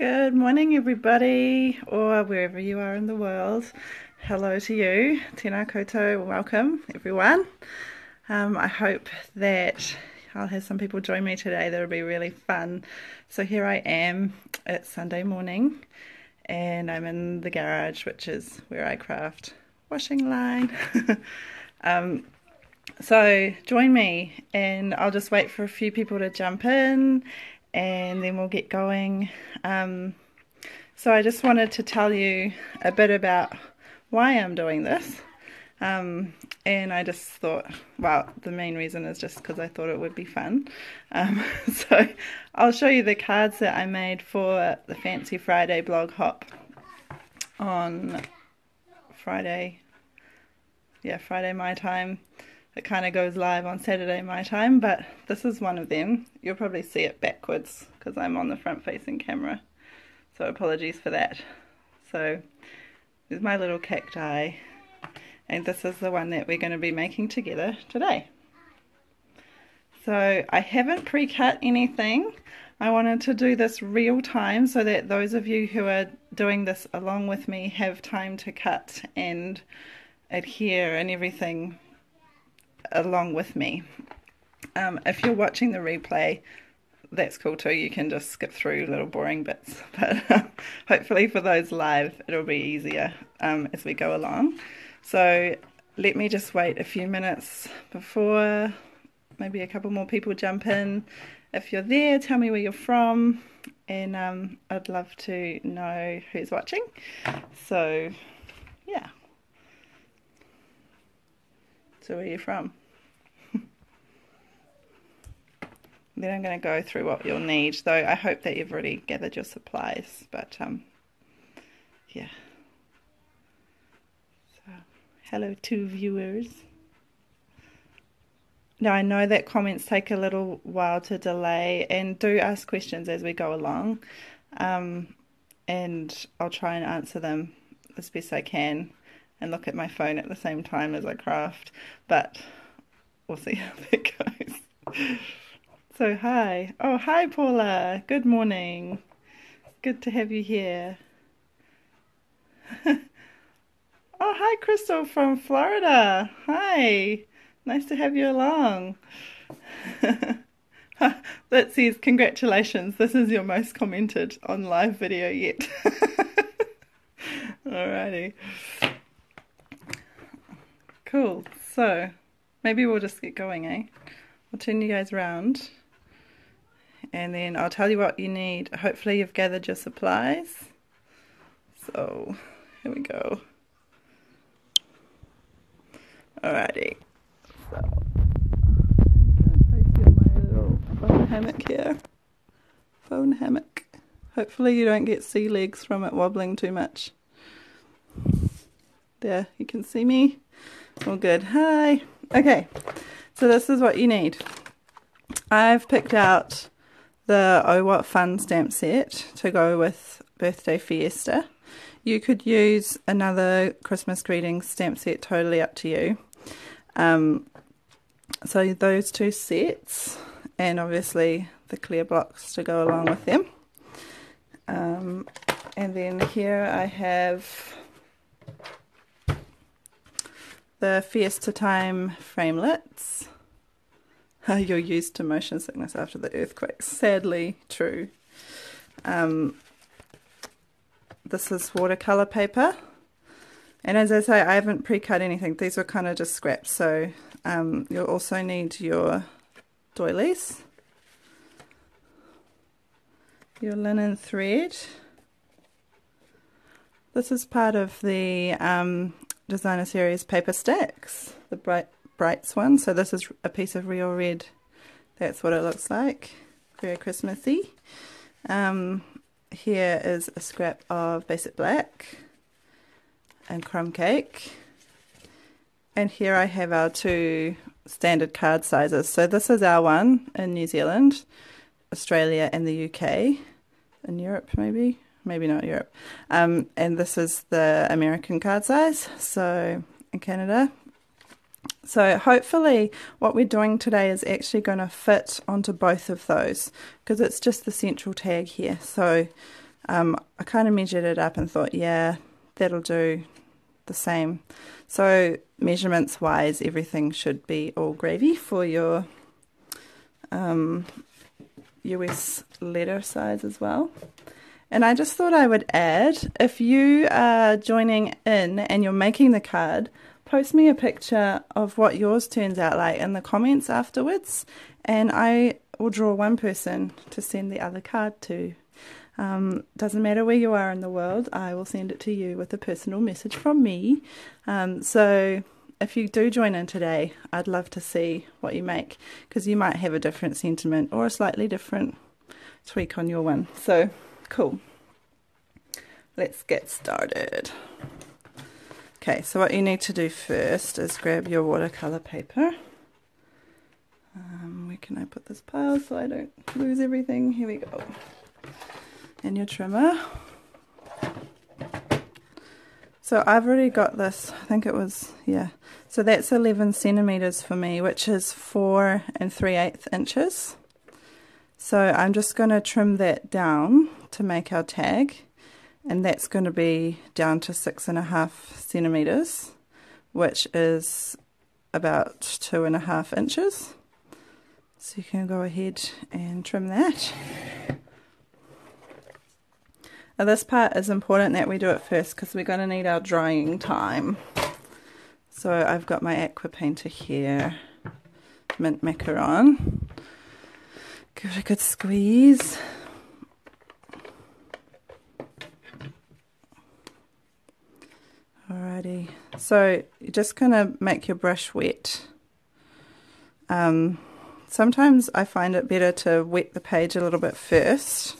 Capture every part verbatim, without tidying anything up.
Good morning everybody, or wherever you are in the world. Hello to you, tēnā koutou, welcome everyone. Um, I hope that I'll have some people join me today. That'll be really fun. So here I am, it's Sunday morning and I'm in the garage, which is where I craft washing line. um, so join me and I'll just wait for a few people to jump in and then we'll get going. Um, so I just wanted to tell you a bit about why I'm doing this, um, and I just thought, well, the main reason is just because I thought it would be fun. Um, so I'll show you the cards that I made for the Fancy Friday blog hop on Friday, yeah, Friday my time. It kind of goes live on Saturday my time, but this is one of them. You'll probably see it backwards because I'm on the front facing camera, so apologies for that. So there's my little cacti, and this is the one that we're going to be making together today. So I haven't pre-cut anything. I wanted to do this real time so that those of you who are doing this along with me have time to cut and adhere and everything along with me. Um, if you're watching the replay, that's cool too, you can just skip through little boring bits, but um, hopefully for those live it'll be easier um, as we go along. So let me just wait a few minutes before maybe a couple more people jump in. If you're there, tell me where you're from, and um, I'd love to know who's watching. So yeah, so where are you from? Then I'm going to go through what you'll need, though I hope that you've already gathered your supplies, but um, yeah. So, hello to viewers. Now I know that comments take a little while to delay, and do ask questions as we go along, um, and I'll try and answer them as best I can and look at my phone at the same time as I craft, but we'll see how that goes. So hi, oh hi Paula, good morning, good to have you here. Oh hi Crystal from Florida, hi, nice to have you along. That says congratulations, this is your most commented on live video yet. Alrighty, cool, so maybe we'll just get going, eh? I'll turn you guys around. And then I'll tell you what you need. Hopefully you've gathered your supplies. So here we go. Alrighty. So I'm going to place you in my little phone hammock here. Phone hammock. Hopefully you don't get sea legs from it wobbling too much. There, you can see me. All good. Hi. Okay. So this is what you need. I've picked out the Oh What Fun stamp set to go with Birthday Fiesta. You could use another Christmas greeting stamp set, totally up to you. Um, so those two sets, and obviously the clear blocks to go along with them. Um, and then here I have the Fiesta Time Framelits. You're used to motion sickness after the earthquake. Sadly true. Um, this is watercolour paper, and as I say, I haven't pre-cut anything. These were kind of just scraps, so um, you'll also need your doilies, your linen thread. This is part of the um, Designer Series paper stacks, the bright Brights one. So this is a piece of Real Red. That's what it looks like. Very Christmassy. Um, here is a scrap of Basic Black and Crumb Cake. And here I have our two standard card sizes. So this is our one in New Zealand, Australia and the U K. In Europe maybe? Maybe not Europe. Um, and this is the American card size. So in Canada. So hopefully what we're doing today is actually going to fit onto both of those, because it's just the central tag here. So um, I kind of measured it up and thought, yeah, that'll do the same. So measurements wise, everything should be all gravy for your um, U S letter size as well. And I just thought I would add, if you are joining in and you're making the card, post me a picture of what yours turns out like in the comments afterwards, and I will draw one person to send the other card to. Um, doesn't matter where you are in the world, I will send it to you with a personal message from me. Um, so if you do join in today, I'd love to see what you make, because you might have a different sentiment or a slightly different tweak on your one. So cool. Let's get started. Okay, so what you need to do first is grab your watercolor paper. Um, where can I put this pile so I don't lose everything? Here we go. And your trimmer. So I've already got this, I think it was, yeah. So that's eleven centimeters for me, which is four and three eighths inches. So I'm just going to trim that down to make our tag, and that's going to be down to six and a half centimeters, which is about two and a half inches. So you can go ahead and trim that. Now this part is important that we do it first, because we're going to need our drying time. So I've got my aqua painter here, Mint Macaron. Give it a good squeeze. Alrighty, so you're just going to make your brush wet. Um, sometimes I find it better to wet the page a little bit first,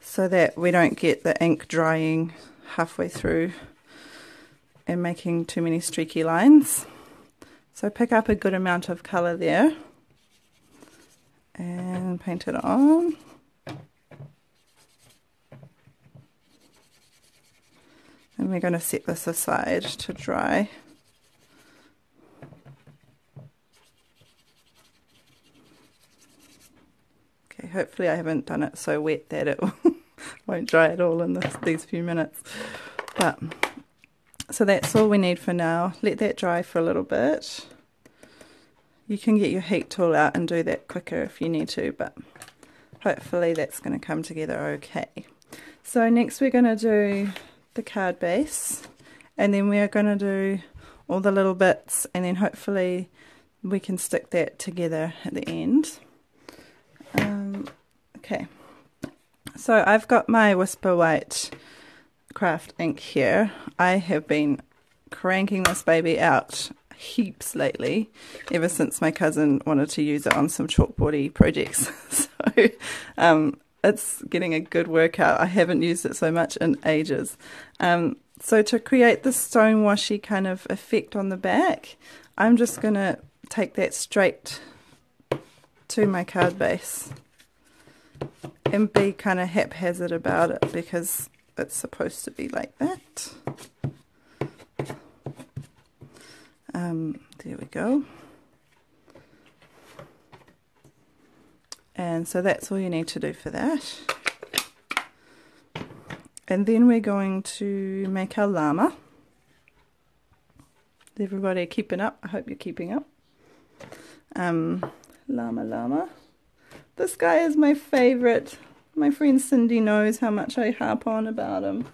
so that we don't get the ink drying halfway through and making too many streaky lines. So pick up a good amount of colour there and paint it on. And we're going to set this aside to dry. Okay, hopefully I haven't done it so wet that it won't dry at all in this, these few minutes. But so that's all we need for now. Let that dry for a little bit. You can get your heat tool out and do that quicker if you need to, but hopefully that's going to come together okay. So next we're going to do the card base, and then we're going to do all the little bits, and then hopefully we can stick that together at the end. Um, okay, so I've got my Whisper White craft ink here. I have been cranking this baby out heaps lately, ever since my cousin wanted to use it on some chalkboardy projects. So um, it's getting a good workout. I haven't used it so much in ages. Um, so to create the stonewashy kind of effect on the back, I'm just going to take that straight to my card base and be kind of haphazard about it, because it's supposed to be like that. Um, there we go. And so that's all you need to do for that. And then we're going to make our llama. Is everybody keeping up? I hope you're keeping up. Um, llama, llama. This guy is my favourite. My friend Cindy knows how much I harp on about him.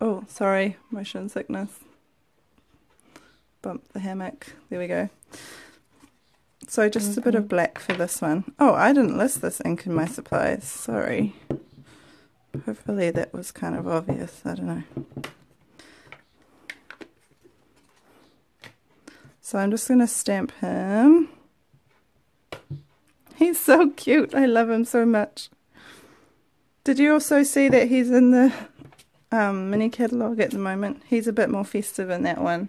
Oh, sorry, motion sickness. Bump the hammock. There we go. So just a bit of black for this one. Oh, I didn't list this ink in my supplies. Sorry. Hopefully that was kind of obvious. I don't know. So I'm just going to stamp him. He's so cute. I love him so much. Did you also see that he's in the Um, mini catalogue at the moment? He's a bit more festive in that one,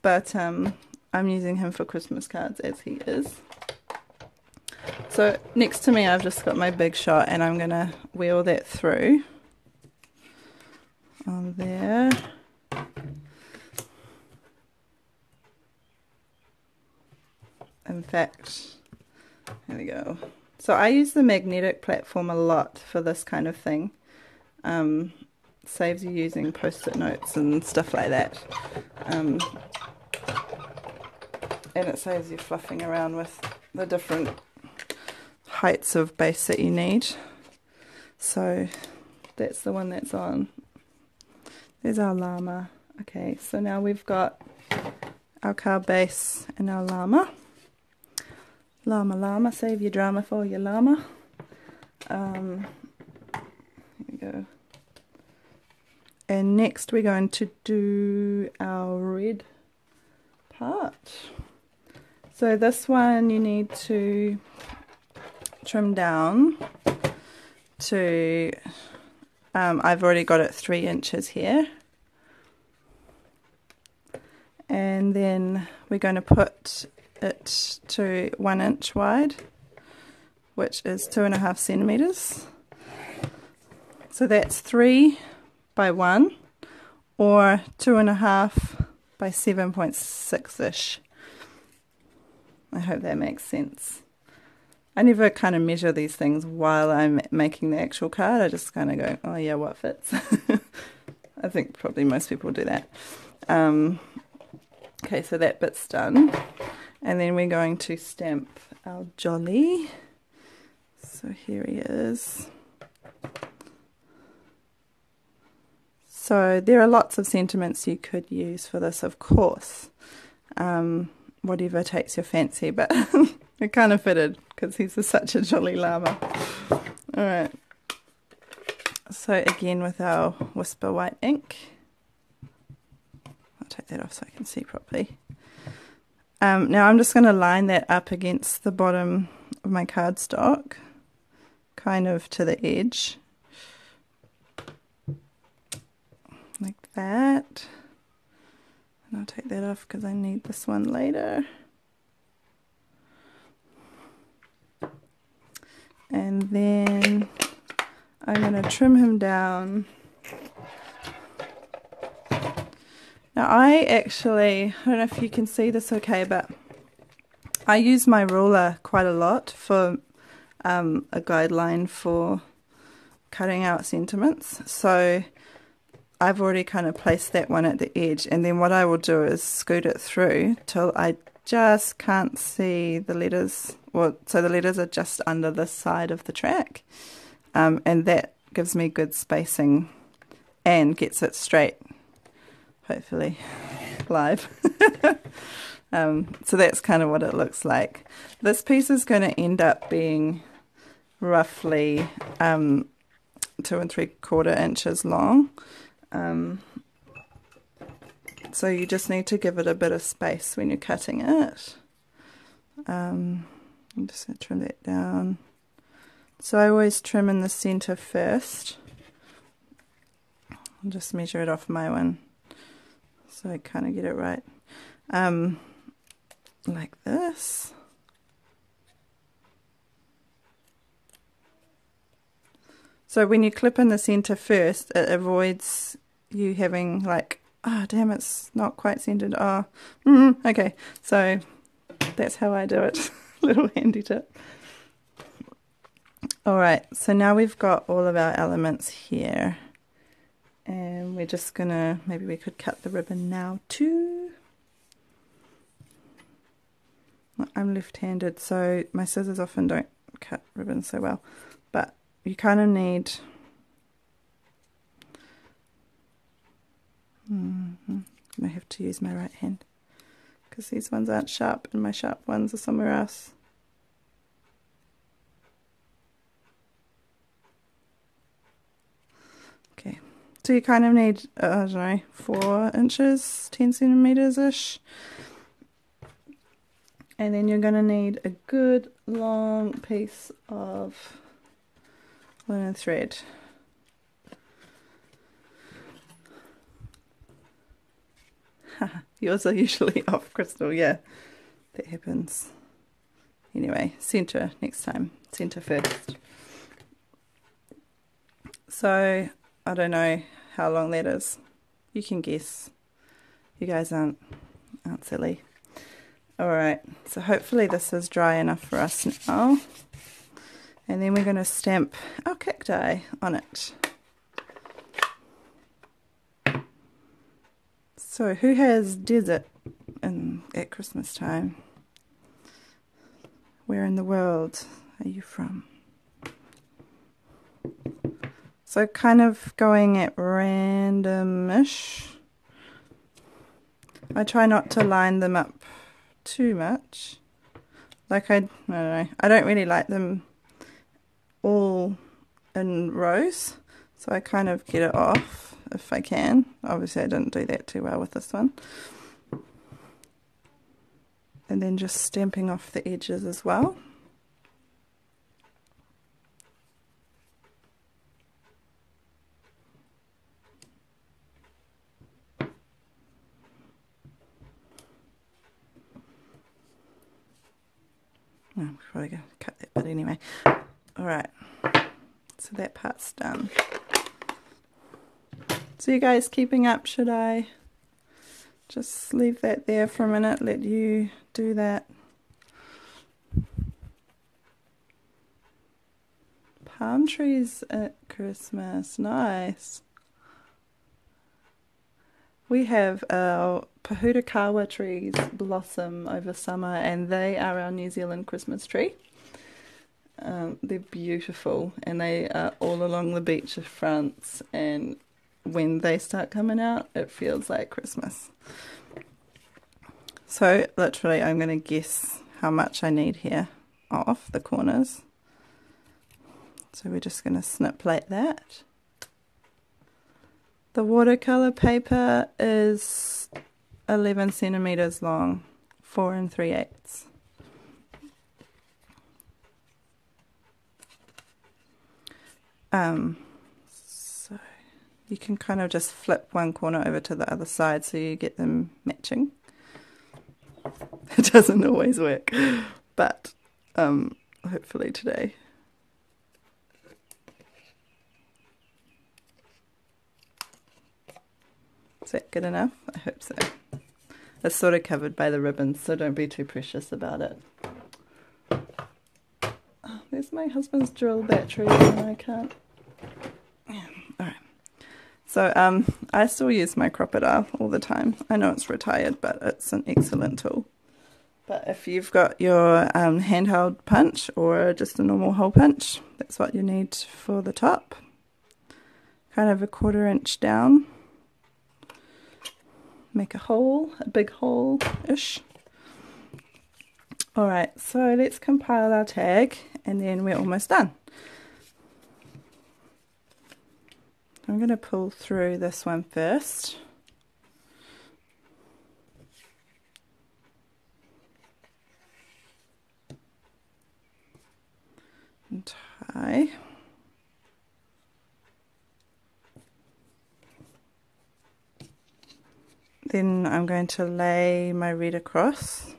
but um, I'm using him for Christmas cards as he is. So next to me I've just got my Big Shot, and I'm going to wheel that through on there. In fact, there we go. So I use the magnetic platform a lot for this kind of thing. Um, saves you using post-it notes and stuff like that. Um, and it saves you fluffing around with the different heights of base that you need. So that's the one that's on. There's our llama. Okay, so now we've got our card base and our llama. Llama, llama, save your drama for your llama. Um, here we go. And next we're going to do our red part. So this one you need to trim down to, um, I've already got it three inches here. And then we're going to put it to one inch wide, which is two and a half centimeters. So that's three by one, or two and a half by seven point six ish. I hope that makes sense. I never kind of measure these things while I'm making the actual card. I just kind of go, oh yeah, what fits? I think probably most people do that. Um, okay, so that bit's done. And then we're going to stamp our jolly. So here he is. So there are lots of sentiments you could use for this, of course. Um, whatever takes your fancy, but it kind of fitted because he's a, such a jolly llama. Alright. So again with our Whisper White ink. I'll take that off so I can see properly. Um, now I'm just going to line that up against the bottom of my cardstock, kind of to the edge, like that, and I'll take that off because I need this one later, and then I'm going to trim him down. Now I actually, I don't know if you can see this okay, but I use my ruler quite a lot for um, a guideline for cutting out sentiments. So I've already kind of placed that one at the edge, and then what I will do is scoot it through till I just can't see the letters. Well, so the letters are just under the side of the track, um, and that gives me good spacing and gets it straight. Hopefully live. um, so that's kind of what it looks like. This piece is going to end up being roughly um, two and three quarter inches long. Um, so you just need to give it a bit of space when you're cutting it. Um, I'm just going to trim that down. So I always trim in the center first. I'll just measure it off my one. So I kind of get it right, um, like this. So when you clip in the center first, it avoids you having like, oh damn, it's not quite centered. Oh, mm, okay. So that's how I do it. Little handy tip. All right. So now we've got all of our elements here. And we're just gonna, maybe we could cut the ribbon now too. I'm left-handed, so my scissors often don't cut ribbon so well, but you kind of need, mm-hmm. I have to use my right hand because these ones aren't sharp and my sharp ones are somewhere else. Okay. So you kind of need, uh, I don't know, four inches, ten centimeters-ish. And then you're going to need a good long piece of linen thread. Yours are usually off, Crystal, yeah. That happens. Anyway, center next time. Center first. So I don't know how long that is. You can guess. You guys aren't, aren't silly. Alright, so hopefully this is dry enough for us now. And then we're going to stamp our cacti on it. So who has desert in, at Christmas time? Where in the world are you from? So kind of going at random-ish. I try not to line them up too much. Like I, I don't know, I don't really like them all in rows, so I kind of get it off if I can. Obviously I didn't do that too well with this one. And then just stamping off the edges as well. No, I'm probably going to cut that bit anyway. Alright, so that part's done. So you guys keeping up? Should I just leave that there for a minute, let you do that palm trees at Christmas? Nice. We have our Pahutakawa trees blossom over summer, and they are our New Zealand Christmas tree. Um, they're beautiful, and they are all along the beach of France, and when they start coming out, it feels like Christmas. So literally I'm going to guess how much I need here off the corners. So we're just going to snip like that. The watercolor paper is eleven centimeters long, four and three eighths. Um, so you can kind of just flip one corner over to the other side so you get them matching. It doesn't always work, but um, hopefully today. Is that good enough? I hope so. It's sort of covered by the ribbons, so don't be too precious about it. Oh, there's my husband's drill battery, and I can't. So um, I still use my Crop-a-dile all the time. I know it's retired, but it's an excellent tool. But if you've got your um, handheld punch or just a normal hole punch, that's what you need for the top. Kind of a quarter inch down. Make a hole, a big hole-ish. Alright, so let's compile our tag, and then we're almost done. I'm going to pull through this one first. And tie. Then I'm going to lay my red across.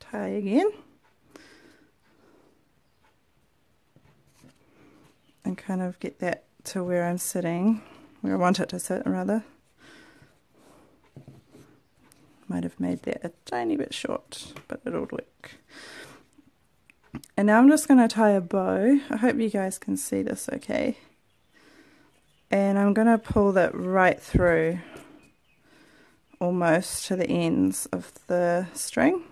Tie again, and kind of get that to where I'm sitting, where I want it to sit, rather. Might have made that a tiny bit short, but it'll work. And now I'm just going to tie a bow. I hope you guys can see this okay. And I'm going to pull that right through, almost to the ends of the string.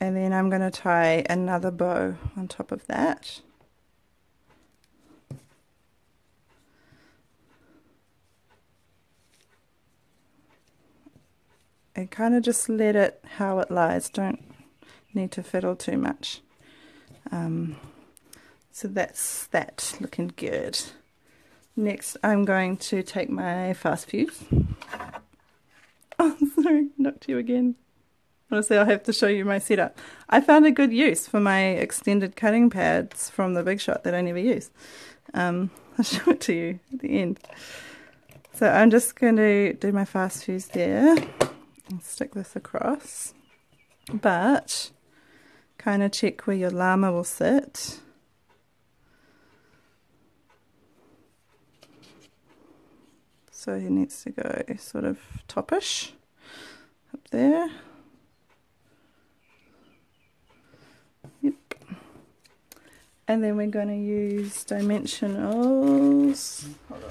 And then I'm going to tie another bow on top of that. And kind of just let it how it lies. Don't need to fiddle too much. Um, so that's that, looking good. Next I'm going to take my Fast Fuse. Oh, sorry, knocked you again. Honestly, I'll have to show you my setup. I found a good use for my extended cutting pads from the Big Shot that I never use. Um, I'll show it to you at the end. So I'm just going to do my Fast Fuse there and stick this across. But kind of check where your llama will sit. So it needs to go sort of toppish up there. Yep. And then we're going to use dimensionals. Hold on.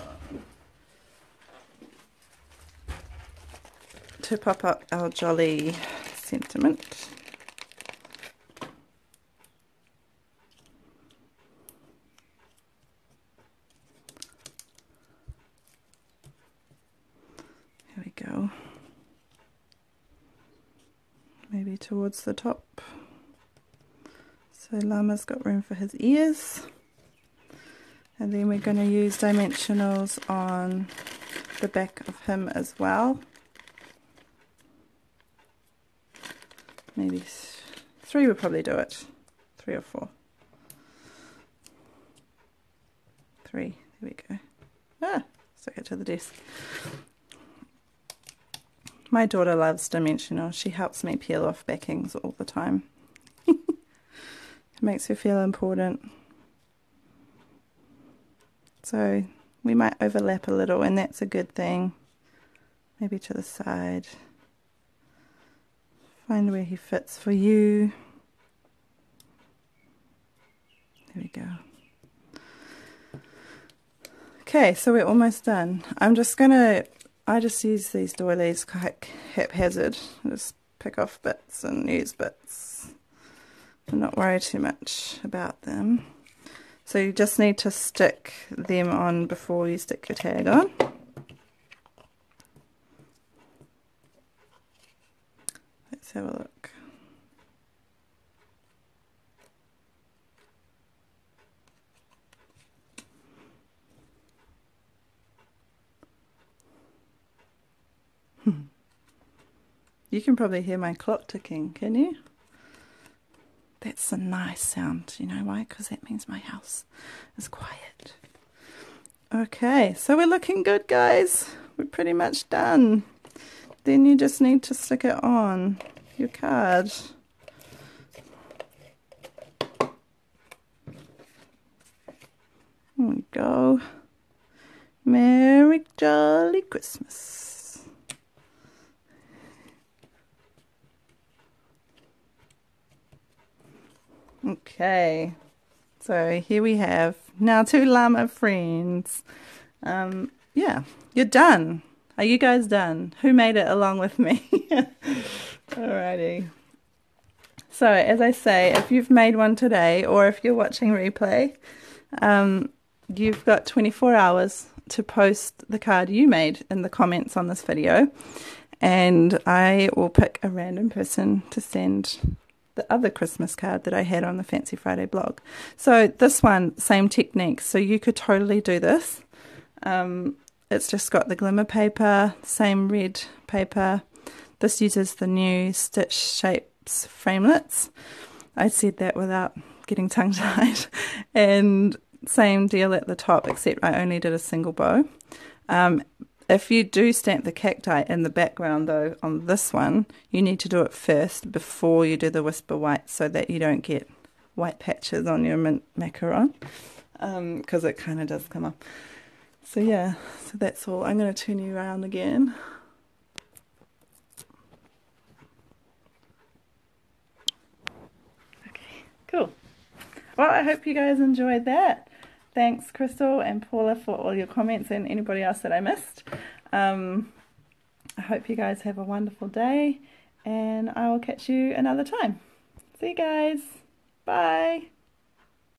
To pop up our jolly sentiment. There we go. Maybe towards the top. So llama's got room for his ears. And then we're going to use dimensionals on the back of him as well. Maybe three would probably do it. Three or four. Three. There we go. Ah, stick it to the desk. My daughter loves dimensional. She helps me peel off backings all the time. It makes her feel important. So we might overlap a little, and that's a good thing. Maybe to the side. Find where he fits for you. There we go. Okay, so we're almost done. I'm just gonna, I just use these doilies quite haphazard. I just pick off bits and use bits. I'm not worried too much about them. So you just need to stick them on before you stick your tag on. Let's have a look. You can probably hear my clock ticking, can you? That's a nice sound. You know why? Because that means my house is quiet. Okay, so we're looking good, guys. We're pretty much done. Then you just need to stick it on your card. There we go. Merry Jolly Christmas. Okay, so here we have now two llama friends. Um, yeah, you're done. Are you guys done? Who made it along with me? Alrighty. So as I say, if you've made one today, or if you're watching replay, um, you've got twenty-four hours to post the card you made in the comments on this video, and I will pick a random person to send the other Christmas card that I had on the Fancy Friday blog. So this one, same technique, so you could totally do this. Um, It's just got the glimmer paper, same red paper. This uses the new Stitch Shapes framelits. I said that without getting tongue-tied. And same deal at the top, except I only did a single bow. Um, if you do stamp the cacti in the background, though, on this one, you need to do it first before you do the Whisper White, so that you don't get white patches on your Mint Macaron, because um, it kind of does come up. So yeah, so that's all. I'm going to turn you around again. Okay, cool. Well, I hope you guys enjoyed that. Thanks, Crystal and Paula, for all your comments, and anybody else that I missed. Um, I hope you guys have a wonderful day, and I will catch you another time. See you guys. Bye.